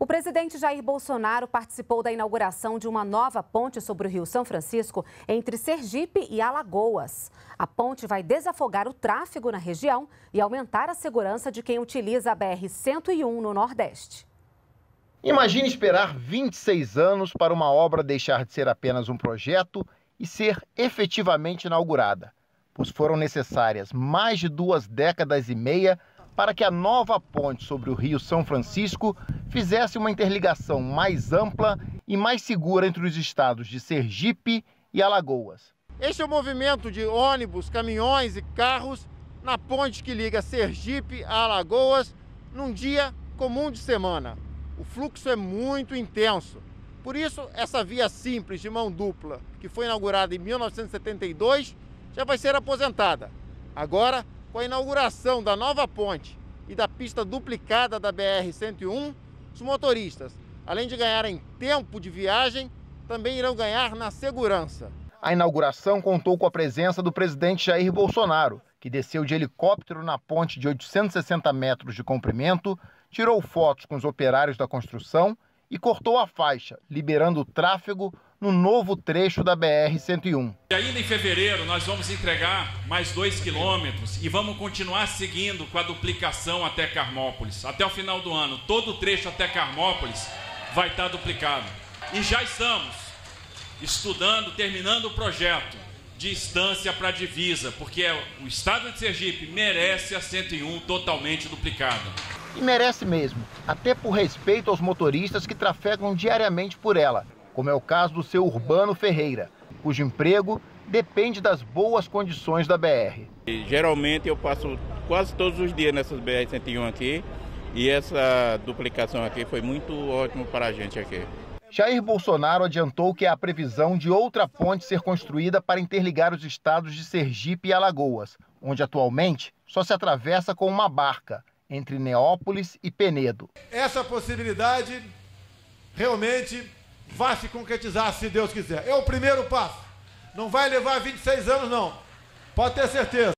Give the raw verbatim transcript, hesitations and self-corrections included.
O presidente Jair Bolsonaro participou da inauguração de uma nova ponte sobre o Rio São Francisco entre Sergipe e Alagoas. A ponte vai desafogar o tráfego na região e aumentar a segurança de quem utiliza a B R cento e um no Nordeste. Imagine esperar vinte e seis anos para uma obra deixar de ser apenas um projeto e ser efetivamente inaugurada, pois foram necessárias mais de duas décadas e meia para que a nova ponte sobre o Rio São Francisco fizesse uma interligação mais ampla e mais segura entre os estados de Sergipe e Alagoas. Este é o movimento de ônibus, caminhões e carros na ponte que liga Sergipe a Alagoas num dia comum de semana. O fluxo é muito intenso. Por isso, essa via simples de mão dupla, que foi inaugurada em mil novecentos e setenta e dois, já vai ser aposentada. Agora, com a inauguração da nova ponte e da pista duplicada da B R cento e um, os motoristas, além de ganharem tempo de viagem, também irão ganhar na segurança. A inauguração contou com a presença do presidente Jair Bolsonaro, que desceu de helicóptero na ponte de oitocentos e sessenta metros de comprimento, tirou fotos com os operários da construção e cortou a faixa, liberando o tráfego no novo trecho da B R cento e um. E ainda em fevereiro nós vamos entregar mais dois quilômetros e vamos continuar seguindo com a duplicação até Carmópolis. Até o final do ano, todo o trecho até Carmópolis vai estar duplicado. E já estamos estudando, terminando o projeto de instância para a divisa, porque o estado de Sergipe merece a cento e um totalmente duplicada. E merece mesmo, até por respeito aos motoristas que trafegam diariamente por ela, como é o caso do seu Urbano Ferreira, cujo emprego depende das boas condições da B R. Geralmente eu passo quase todos os dias nessas B R cento e um aqui e essa duplicação aqui foi muito ótima para a gente aqui. Jair Bolsonaro adiantou que há a previsão de outra ponte ser construída para interligar os estados de Sergipe e Alagoas, onde atualmente só se atravessa com uma barca, entre Neópolis e Penedo. Essa possibilidade realmente vai se concretizar, se Deus quiser. É o primeiro passo. Não vai levar vinte e seis anos, não. Pode ter certeza.